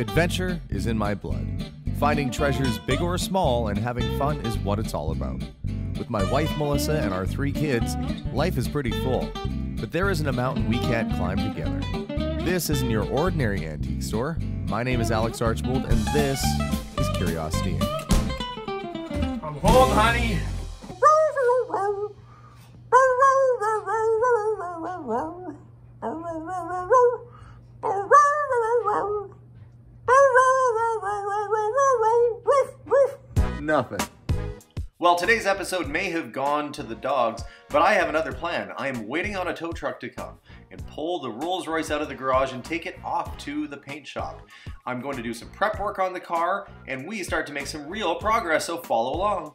Adventure is in my blood. Finding treasures big or small and having fun is what it's all about. With my wife, Melissa, and our 3 kids, life is pretty full, but there isn't a mountain we can't climb together. This isn't your ordinary antique store. My name is Alex Archibald, and this is Curiosity Inc. I'm home, honey. Nothing. Well, today's episode may have gone to the dogs, but I have another plan. I am waiting on a tow truck to come and pull the Rolls-Royce out of the garage and take it off to the paint shop. I'm going to do some prep work on the car, and we start to make some real progress, so follow along.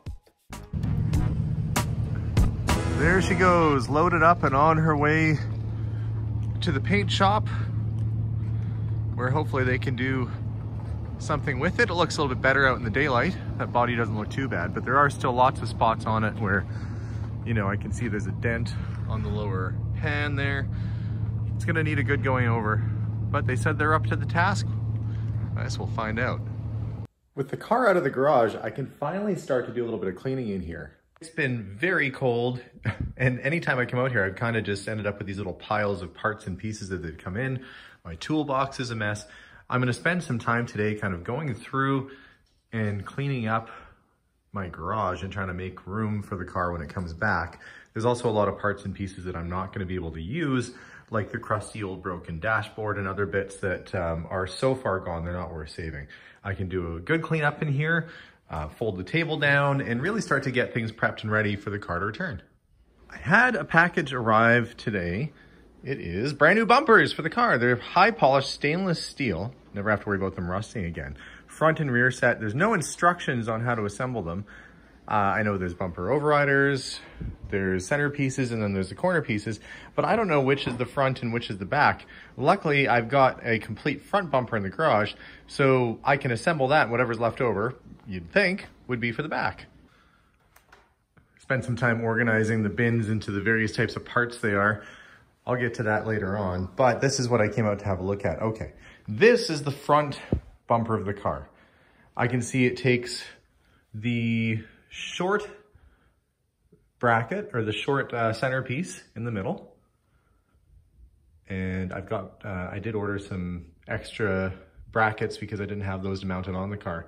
There she goes, loaded up and on her way to the paint shop, where hopefully they can do something with it. It looks a little bit better out in the daylight. That body doesn't look too bad, but there are still lots of spots on it where, you know, I can see there's a dent on the lower pan there. It's gonna need a good going over, but they said they're up to the task. I guess we'll find out. With the car out of the garage, I can finally start to do a little bit of cleaning in here. It's been very cold, and anytime I come out here, I've kind of just ended up with these little piles of parts and pieces that they've come in. My toolbox is a mess. I'm going to spend some time today kind of going through and cleaning up my garage and trying to make room for the car when it comes back. There's also a lot of parts and pieces that I'm not going to be able to use, like the crusty old broken dashboard and other bits that are so far gone, they're not worth saving. I can do a good cleanup in here, fold the table down, and really start to get things prepped and ready for the car to return. I had a package arrive today. It is brand new bumpers for the car. They're high polished stainless steel. Never have to worry about them rusting again. Front and rear set. There's no instructions on how to assemble them. I know there's bumper overriders, there's center pieces, and then there's the corner pieces, but I don't know which is the front and which is the back. Luckily, I've got a complete front bumper in the garage, so I can assemble that. Whatever's left over, you'd think, would be for the back. Spend some time organizing the bins into the various types of parts they are. I'll get to that later on, but this is what I came out to have a look at. Okay, this is the front bumper of the car. I can see it takes the short bracket, or the short centerpiece in the middle. And I've got, I did order some extra brackets because I didn't have those mounted on the car.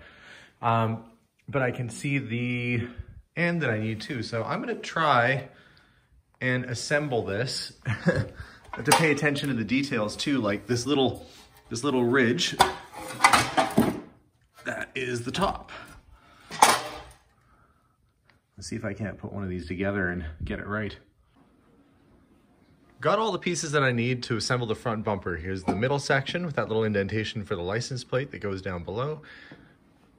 But I can see the end that I need too. So I'm gonna try and assemble this. I have to pay attention to the details too, like this little ridge, that is the top. Let's see if I can't put one of these together and get it right. Got all the pieces that I need to assemble the front bumper. Here's the middle section with that little indentation for the license plate that goes down below.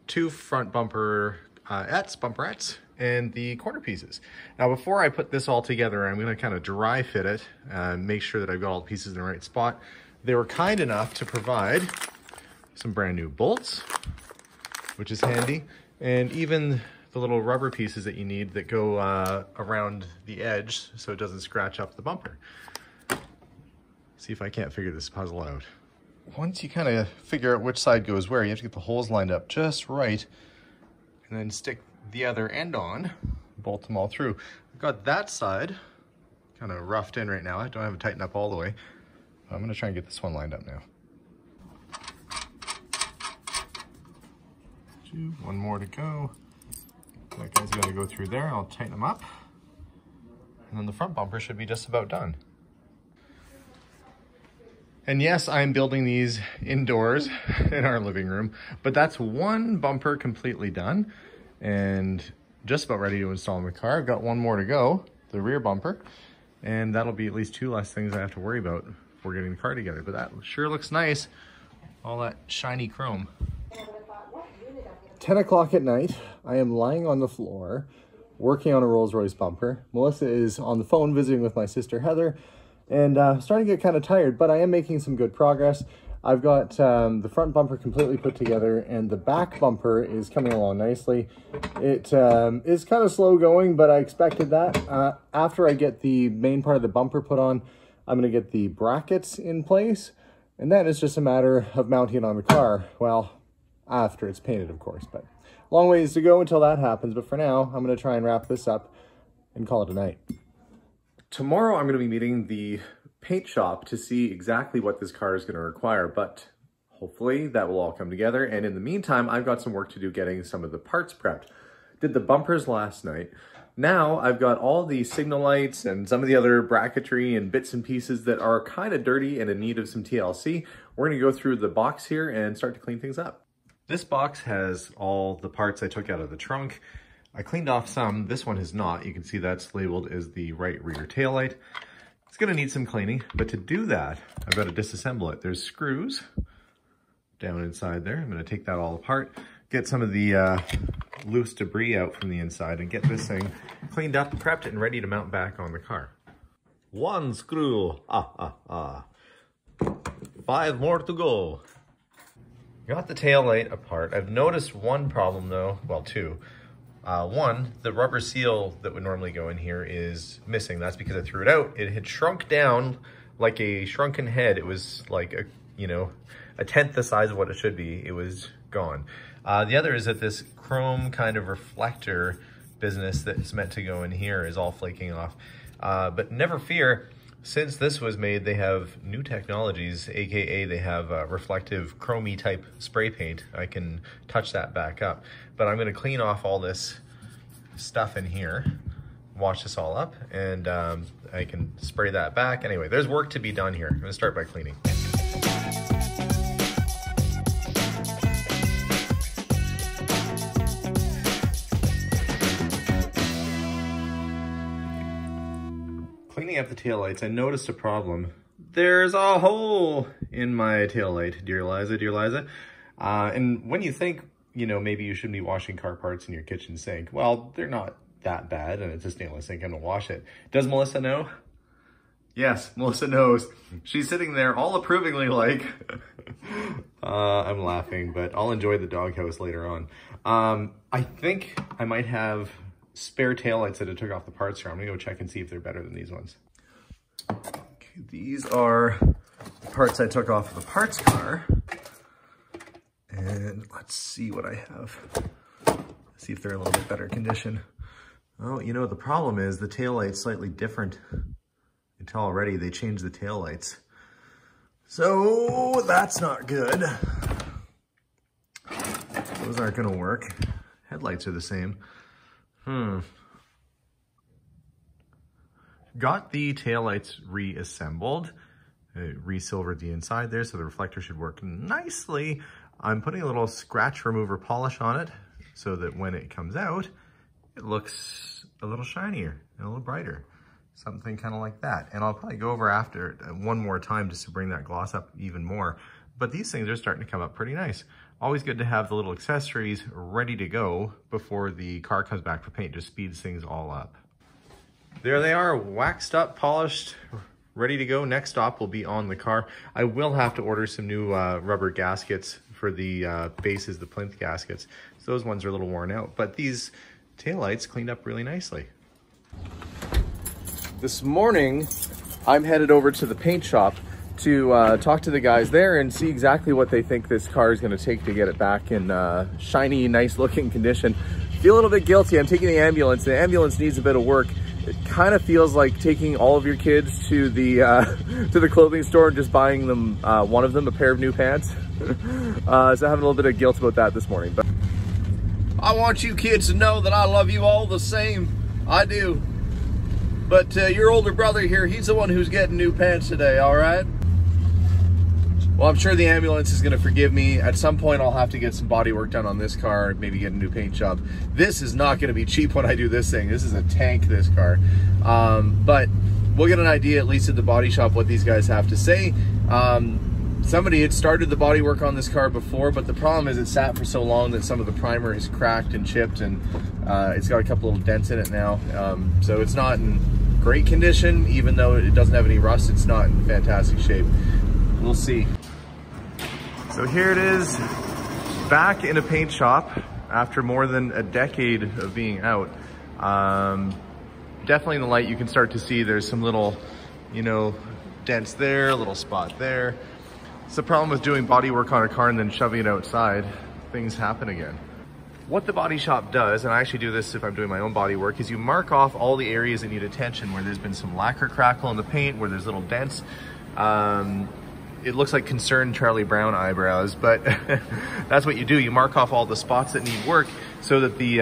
2 front bumper bumperettes, and the corner pieces. Now, before I put this all together, I'm gonna kind of dry fit it and make sure that I've got all the pieces in the right spot. They were kind enough to provide some brand new bolts, which is handy, and even the little rubber pieces that you need that go around the edge so it doesn't scratch up the bumper. See if I can't figure this puzzle out. Once you kind of figure out which side goes where, you have to get the holes lined up just right, and then stick the other end on, bolt them all through. I've got that side kind of roughed in right now. I don't have it tightened up all the way. I'm gonna try and get this one lined up now. 2, one more to go. That guy's gotta go through there. I'll tighten them up. And then the front bumper should be just about done. And yes, I'm building these indoors in our living room, but that's one bumper completely done and just about ready to install in the car. I've got one more to go, the rear bumper, and that'll be at least 2 less things I have to worry about before getting the car together. But that sure looks nice, all that shiny chrome. 10 o'clock at night, I am lying on the floor working on a Rolls-Royce bumper. Melissa is on the phone visiting with my sister Heather, and starting to get kind of tired, but I am making some good progress. I've got the front bumper completely put together, and the back bumper is coming along nicely. It is kind of slow going, but I expected that. After I get the main part of the bumper put on, I'm going to get the brackets in place. And then it's just a matter of mounting it on the car. Well, after it's painted, of course, but long ways to go until that happens. But for now, I'm going to try and wrap this up and call it a night. Tomorrow, I'm going to be meeting the paint shop to see exactly what this car is going to require, but hopefully that will all come together. And in the meantime, I've got some work to do getting some of the parts prepped. Did the bumpers last night. Now I've got all the signal lights and some of the other bracketry and bits and pieces that are kind of dirty and in need of some TLC. We're going to go through the box here and start to clean things up. This box has all the parts I took out of the trunk. I cleaned off some. This one has not. You can see that's labeled as the right rear taillight. It's going to need some cleaning, but to do that, I've got to disassemble it. There's screws down inside there. I'm going to take that all apart, get some of the loose debris out from the inside, and get this thing cleaned up, prepped, and ready to mount back on the car. One screw. Five more to go. Got the tail light apart. I've noticed one problem though, well two. One, the rubber seal that would normally go in here is missing. That's because I threw it out. It had shrunk down like a shrunken head. It was like a, you know, a tenth the size of what it should be. It was gone. The other is that this chrome kind of reflector business that's meant to go in here is all flaking off. But never fear, since this was made, they have new technologies, aka they have reflective chromey type spray paint. I can touch that back up, but I'm going to clean off all this stuff in here, wash this all up, and I can spray that back. Anyway, there's work to be done here. I'm going to start by cleaning. Up the taillights, I noticed a problem. There's a hole in my taillight, dear Liza, dear Liza. And when you think, you know, maybe you shouldn't be washing car parts in your kitchen sink, well, they're not that bad, and it's a stainless sink, I'm gonna wash it. Does Melissa know? Yes, Melissa knows. She's sitting there all approvingly like, I'm laughing, but I'll enjoy the doghouse later on. I think I might have spare taillights that I took off the parts here. I'm gonna go check and see if they're better than these ones. Okay, these are the parts I took off of the parts car. And let's see what I have. See if they're a little bit better condition. Oh, you know, the problem is the taillight's slightly different. You can tell already they changed the taillights. So that's not good. Those aren't gonna work. Headlights are the same. Got the taillights reassembled, re-silvered the inside there, so the reflector should work nicely. I'm putting a little scratch remover polish on it so that when it comes out, it looks a little shinier and a little brighter. Something kind of like that. And I'll probably go over after it one more time just to bring that gloss up even more. But these things are starting to come up pretty nice. Always good to have the little accessories ready to go before the car comes back for paint. Just speeds things all up. There they are, waxed up, polished, ready to go. Next stop will be on the car. I will have to order some new rubber gaskets for the bases, the plinth gaskets. So those ones are a little worn out, but these taillights cleaned up really nicely. This morning, I'm headed over to the paint shop to talk to the guys there and see exactly what they think this car is going to take to get it back in shiny, nice looking condition. Feel a little bit guilty. I'm taking the ambulance. The ambulance needs a bit of work. It kind of feels like taking all of your kids to the clothing store and just buying them, one of them, a pair of new pants. So I have a little bit of guilt about that this morning. But I want you kids to know that I love you all the same. I do. But your older brother here, he's the one who's getting new pants today, all right? Well, I'm sure the ambulance is gonna forgive me. At some point, I'll have to get some body work done on this car, maybe get a new paint job. This is not gonna be cheap when I do this thing. This is a tank, this car. But we'll get an idea, at least at the body shop, what these guys have to say. Somebody had started the body work on this car before, but the problem is it sat for so long that some of the primer is cracked and chipped, and it's got a couple little dents in it now. So it's not in great condition, even though it doesn't have any rust, it's not in fantastic shape. We'll see. So here it is, back in a paint shop after more than a decade of being out. Definitely in the light, you can start to see there's some little, you know, dents there, a little spot there. It's the problem with doing body work on a car and then shoving it outside. Things happen again. What the body shop does, and I actually do this if I'm doing my own body work, is you mark off all the areas that need attention, where there's been some lacquer crackle in the paint, where there's little dents. It looks like concerned Charlie Brown eyebrows, but that's what you do. You mark off all the spots that need work so that the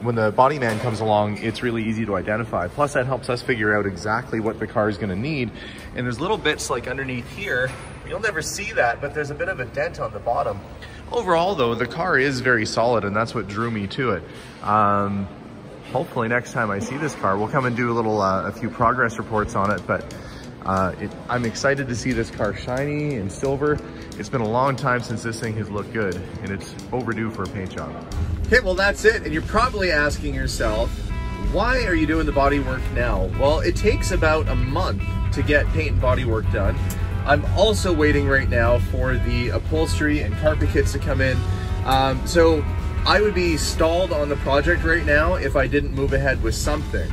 when the body man comes along, it's really easy to identify. Plus that helps us figure out exactly what the car is gonna need. And there's little bits like underneath here, you'll never see that, but there's a bit of a dent on the bottom. Overall though, the car is very solid and that's what drew me to it. Hopefully next time I see this car, we'll come and do a little, a few progress reports on it, but I'm excited to see this car shiny and silver. It's been a long time since this thing has looked good and it's overdue for a paint job. Okay, well that's it. And you're probably asking yourself, why are you doing the body work now? Well, it takes about a month to get paint and body work done. I'm also waiting right now for the upholstery and carpet kits to come in. So I would be stalled on the project right now if I didn't move ahead with something.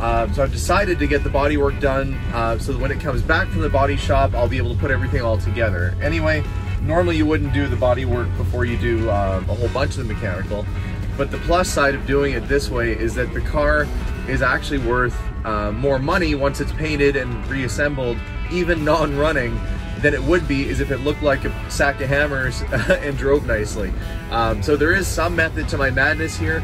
So I've decided to get the body work done so that when it comes back from the body shop, I'll be able to put everything all together. Anyway, normally you wouldn't do the body work before you do a whole bunch of the mechanical, but the plus side of doing it this way is that the car is actually worth more money once it's painted and reassembled, even non-running, than it would be as if it looked like a sack of hammers and drove nicely. So there is some method to my madness here.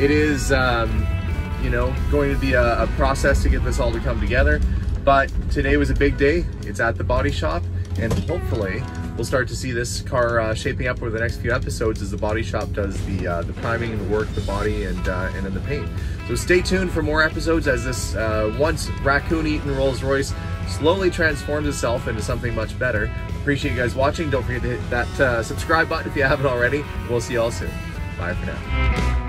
It is, you know, going to be a process to get this all to come together. But today was a big day. It's at the body shop and hopefully we'll start to see this car shaping up over the next few episodes as the body shop does the priming and the work, the body and then the paint. So stay tuned for more episodes as this once raccoon-eaten Rolls-Royce slowly transforms itself into something much better. Appreciate you guys watching. Don't forget to hit that subscribe button if you haven't already. We'll see you all soon. Bye for now.